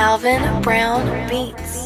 Alvin Brown Beats.